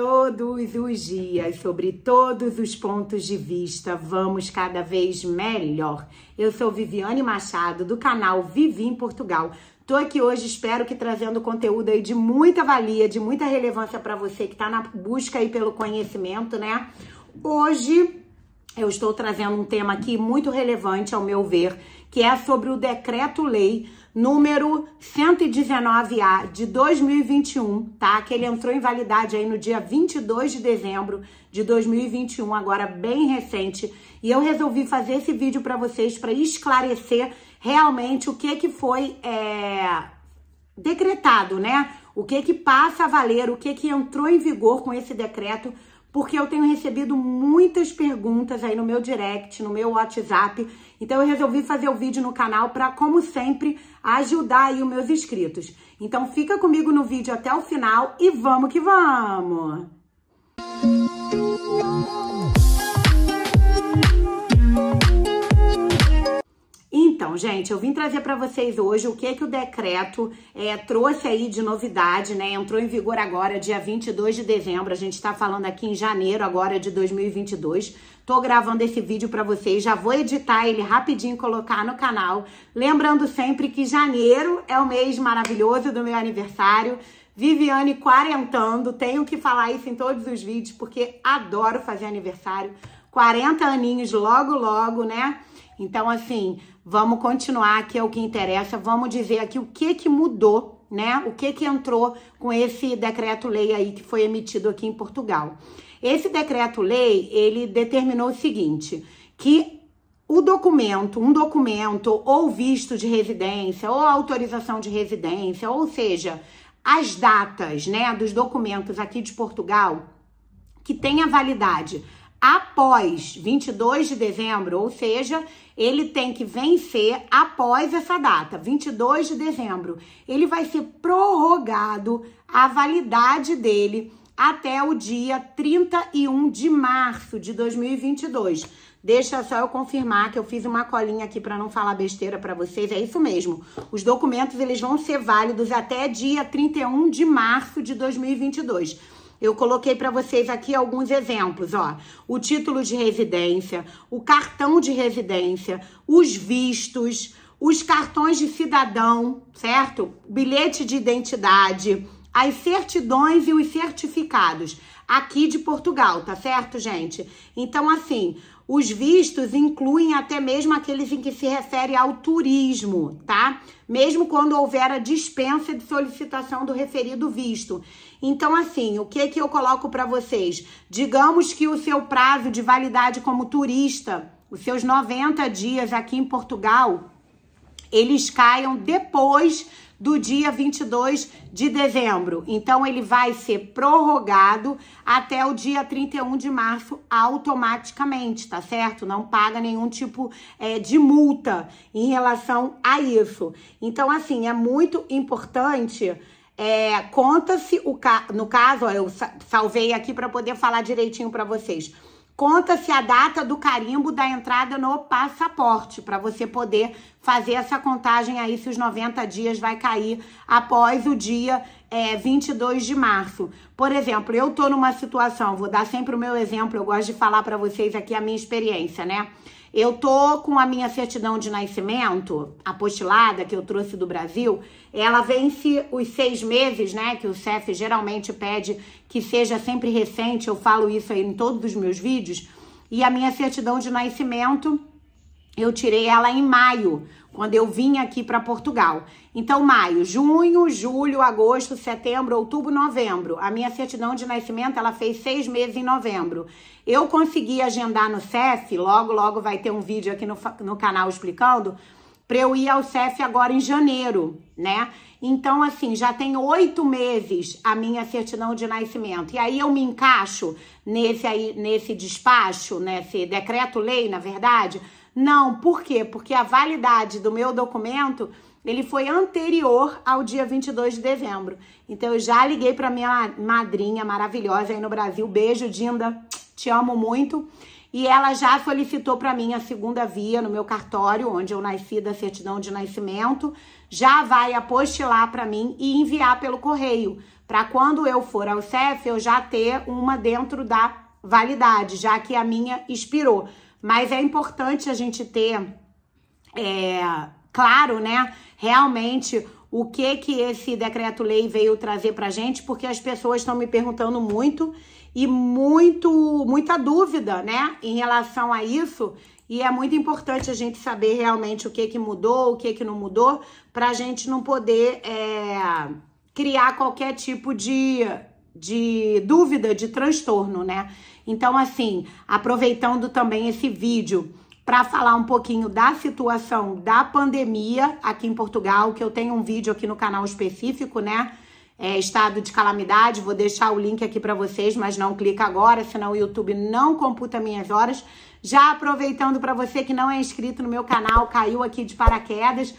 Todos os dias, sobre todos os pontos de vista, vamos cada vez melhor. Eu sou Viviane Machado, do canal Vivi em Portugal. Tô aqui hoje, espero que trazendo conteúdo aí de muita valia, de muita relevância para você que tá na busca aí pelo conhecimento, né? Hoje eu estou trazendo um tema aqui muito relevante, ao meu ver, que é sobre o decreto-lei número 119A de 2021, tá? Que ele entrou em validade aí no dia 22 de dezembro de 2021, agora bem recente. E eu resolvi fazer esse vídeo para vocês para esclarecer realmente o que foi decretado, né? O que passa a valer, o que entrou em vigor com esse decreto, porque eu tenho recebido muitas perguntas aí no meu direct, no meu WhatsApp. Então, eu resolvi fazer o vídeo no canal para, como sempre, ajudar aí os meus inscritos. Então, fica comigo no vídeo até o final e vamos que vamos! Então, gente, eu vim trazer para vocês hoje o que o decreto trouxe aí de novidade, né? Entrou em vigor agora, dia 22 de dezembro. A gente tá falando aqui em janeiro agora de 2022. Tô gravando esse vídeo para vocês, já vou editar ele rapidinho e colocar no canal. Lembrando sempre que janeiro é o mês maravilhoso do meu aniversário. Viviane quarentando, tenho que falar isso em todos os vídeos, porque adoro fazer aniversário. 40 aninhos logo, logo, né? Então, assim, vamos continuar, que é o que interessa. Vamos dizer aqui o que mudou, né? O que entrou com esse decreto-lei aí que foi emitido aqui em Portugal. Esse decreto-lei, ele determinou o seguinte, que o documento, um documento ou visto de residência ou autorização de residência, ou seja, as datas, né, dos documentos aqui de Portugal, que tenha validade após 22 de dezembro, ou seja, ele tem que vencer após essa data, 22 de dezembro. Ele vai ser prorrogado a validade dele até o dia 31 de março de 2022. Deixa só eu confirmar que eu fiz uma colinha aqui para não falar besteira para vocês. É isso mesmo. Os documentos, eles vão ser válidos até dia 31 de março de 2022. Eu coloquei para vocês aqui alguns exemplos, ó. O título de residência, o cartão de residência, os vistos, os cartões de cidadão, certo? Bilhete de identidade, as certidões e os certificados aqui de Portugal, tá certo, gente? Então, assim, os vistos incluem até mesmo aqueles em que se refere ao turismo, tá? Mesmo quando houver a dispensa de solicitação do referido visto. Então, assim, o que eu coloco para vocês? Digamos que o seu prazo de validade como turista, os seus 90 dias aqui em Portugal, eles caiam depois do dia 22 de dezembro. Então, ele vai ser prorrogado até o dia 31 de março automaticamente, tá certo? Não paga nenhum tipo de multa em relação a isso. Então, assim, é muito importante. Conta-se, no caso, ó, eu salvei aqui para poder falar direitinho para vocês. Conta-se a data do carimbo da entrada no passaporte, para você poder fazer essa contagem aí, se os 90 dias vai cair após o dia 22 de março. Por exemplo, eu tô numa situação, vou dar sempre o meu exemplo, eu gosto de falar para vocês aqui a minha experiência, né? Eu tô com a minha certidão de nascimento, apostilada, que eu trouxe do Brasil, ela vence os 6 meses, né, que o SEF geralmente pede que seja sempre recente, eu falo isso aí em todos os meus vídeos, e a minha certidão de nascimento, eu tirei ela em maio, quando eu vim aqui para Portugal. Então, maio, junho, julho, agosto, setembro, outubro, novembro. A minha certidão de nascimento, ela fez 6 meses em novembro. Eu consegui agendar no SEF, logo, logo vai ter um vídeo aqui no canal explicando, para eu ir ao SEF agora em janeiro, né? Então, assim, já tem 8 meses a minha certidão de nascimento. E aí eu me encaixo nesse despacho, nesse decreto-lei, na verdade. Não, por quê? Porque a validade do meu documento, ele foi anterior ao dia 22 de dezembro. Então, eu já liguei para minha madrinha maravilhosa aí no Brasil. Beijo, Dinda. te amo muito. E ela já solicitou para mim a segunda via no meu cartório, onde eu nasci, da certidão de nascimento. Já vai apostilar para mim e enviar pelo correio, para quando eu for ao SEF eu já ter uma dentro da validade, já que a minha expirou. Mas é importante a gente ter, claro, né, realmente o que esse decreto-lei veio trazer pra gente, porque as pessoas estão me perguntando muito e muita dúvida, né, em relação a isso, e é muito importante a gente saber realmente o que mudou, o que não mudou, pra gente não poder criar qualquer tipo de dúvida, de transtorno, né? Então, assim, aproveitando também esse vídeo para falar um pouquinho da situação da pandemia aqui em Portugal, que eu tenho um vídeo aqui no canal específico, né? Estado de calamidade, vou deixar o link aqui para vocês, mas não clica agora, senão o YouTube não computa minhas horas. Já aproveitando, para você que não é inscrito no meu canal, caiu aqui de paraquedas,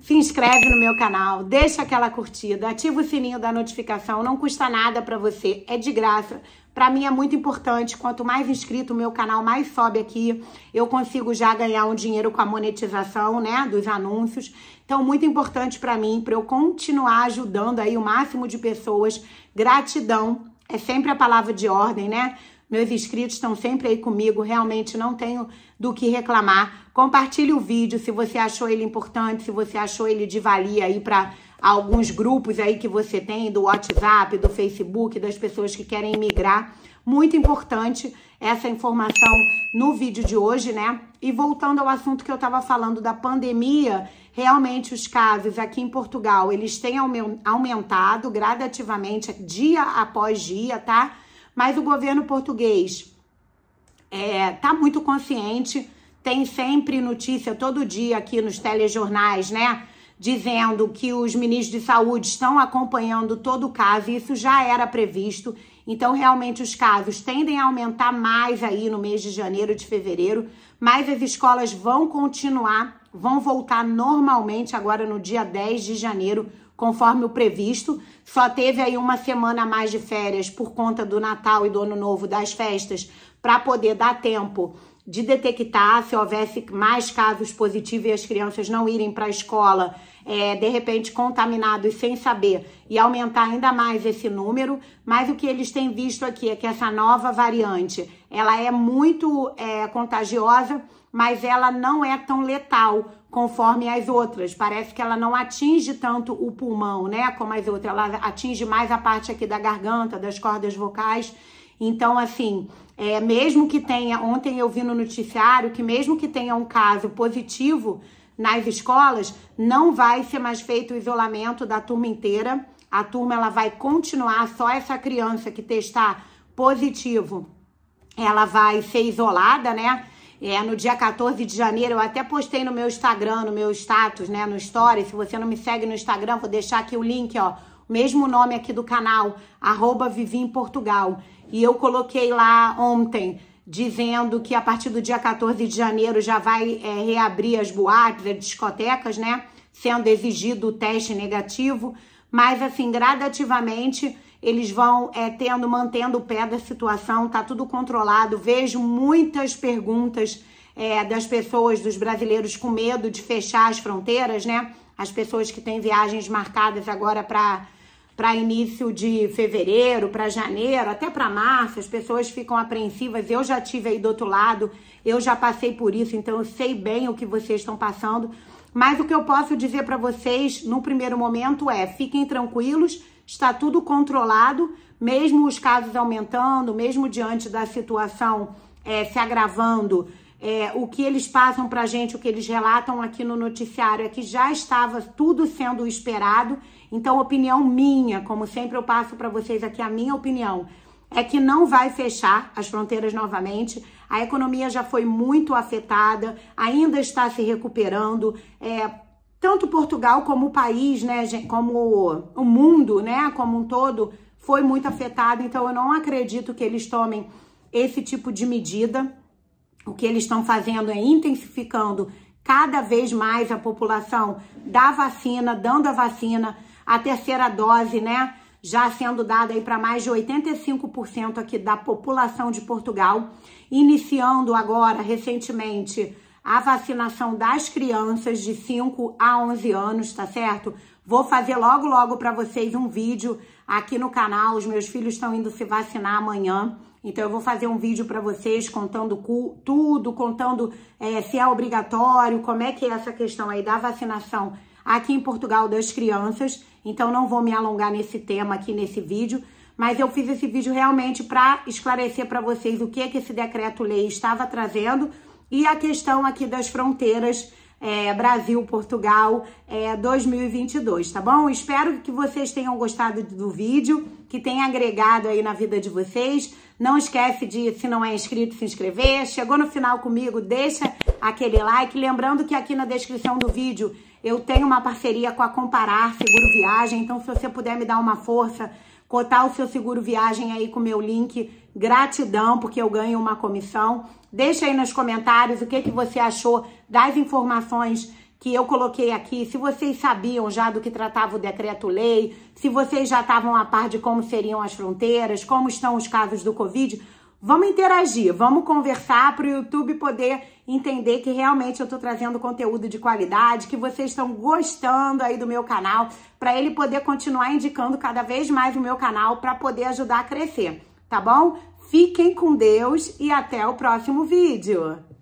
se inscreve no meu canal, deixa aquela curtida, ativa o sininho da notificação, não custa nada pra você, é de graça. Pra mim é muito importante, quanto mais inscrito o meu canal, mais sobe aqui. Eu consigo já ganhar um dinheiro com a monetização, né, dos anúncios. Então, muito importante pra mim, pra eu continuar ajudando aí o máximo de pessoas. Gratidão é sempre a palavra de ordem, né? Meus inscritos estão sempre aí comigo, realmente não tenho do que reclamar. Compartilhe o vídeo se você achou ele importante, se você achou ele de valia aí para alguns grupos aí que você tem, do WhatsApp, do Facebook, das pessoas que querem migrar. Muito importante essa informação no vídeo de hoje, né? E voltando ao assunto que eu estava falando da pandemia, realmente os casos aqui em Portugal, eles têm aumentado gradativamente, dia após dia, tá? Mas o governo português tá muito consciente, tem sempre notícia todo dia aqui nos telejornais, né? Dizendo que os ministros de saúde estão acompanhando todo o caso, e isso já era previsto. Então, realmente, os casos tendem a aumentar mais aí no mês de janeiro, de fevereiro, mas as escolas vão continuar, vão voltar normalmente agora no dia 10 de janeiro, conforme o previsto. Só teve aí uma semana a mais de férias por conta do Natal e do Ano Novo, das festas, para poder dar tempo de detectar se houvesse mais casos positivos e as crianças não irem para a escola, de repente contaminados sem saber, e aumentar ainda mais esse número. Mas o que eles têm visto aqui é que essa nova variante, ela é muito contagiosa, mas ela não é tão letal conforme as outras. Parece que ela não atinge tanto o pulmão, né, como as outras. Ela atinge mais a parte aqui da garganta, das cordas vocais. Então, assim, mesmo que tenha... Ontem eu vi no noticiário que mesmo que tenha um caso positivo nas escolas, não vai ser mais feito o isolamento da turma inteira. A turma, ela vai continuar, só essa criança que testar positivo, ela vai ser isolada, né? No dia 14 de janeiro, eu até postei no meu Instagram, no meu status, né, no story. Se você não me segue no Instagram, vou deixar aqui o link, ó, o mesmo nome aqui do canal, @Vivi em Portugal. E eu coloquei lá ontem, dizendo que a partir do dia 14 de janeiro já vai reabrir as boates, as discotecas, né, sendo exigido o teste negativo. Mas, assim, gradativamente, eles vão mantendo o pé da situação, tá tudo controlado. Vejo muitas perguntas das pessoas, dos brasileiros, com medo de fechar as fronteiras, né? As pessoas que têm viagens marcadas agora para início de fevereiro, para janeiro, até para março, as pessoas ficam apreensivas. Eu já tive aí do outro lado, eu já passei por isso, então eu sei bem o que vocês estão passando. Mas o que eu posso dizer para vocês no primeiro momento é: fiquem tranquilos, está tudo controlado, mesmo os casos aumentando, mesmo diante da situação se agravando. O que eles passam pra gente, o que eles relatam aqui no noticiário, é que já estava tudo sendo esperado. Então, opinião minha, como sempre eu passo pra vocês aqui a minha opinião, é que não vai fechar as fronteiras novamente. A economia já foi muito afetada, ainda está se recuperando, tanto Portugal como o país, né, como o mundo, né, como um todo, foi muito afetado. Então, eu não acredito que eles tomem esse tipo de medida. O que eles estão fazendo é intensificando cada vez mais a população da vacina, dando a vacina, a terceira dose, né? já sendo dada aí para mais de 85% aqui da população de Portugal, iniciando agora recentemente a vacinação das crianças de 5 a 11 anos, tá certo? Vou fazer logo, logo para vocês um vídeo aqui no canal. Os meus filhos estão indo se vacinar amanhã, então eu vou fazer um vídeo para vocês contando tudo, contando se é obrigatório, como é que é essa questão aí da vacinação aqui em Portugal das crianças. Então não vou me alongar nesse tema aqui nesse vídeo, mas eu fiz esse vídeo realmente para esclarecer para vocês o que esse decreto-lei estava trazendo e a questão aqui das fronteiras Brasil-Portugal 2022, tá bom? Espero que vocês tenham gostado do vídeo, que tenha agregado aí na vida de vocês. Não esquece de, se não é inscrito, se inscrever. Chegou no final comigo, deixa aquele like. Lembrando que aqui na descrição do vídeo eu tenho uma parceria com a Comparar Seguro Viagem, então se você puder me dar uma força, cotar o seu seguro viagem aí com o meu link, gratidão, porque eu ganho uma comissão. Deixa aí nos comentários o que você achou das informações que eu coloquei aqui, se vocês sabiam já do que tratava o decreto-lei, se vocês já estavam a par de como seriam as fronteiras, como estão os casos do Covid. Vamos interagir, vamos conversar para o YouTube poder entender que realmente eu estou trazendo conteúdo de qualidade, que vocês estão gostando aí do meu canal, para ele poder continuar indicando cada vez mais o meu canal para poder ajudar a crescer, tá bom? Fiquem com Deus e até o próximo vídeo!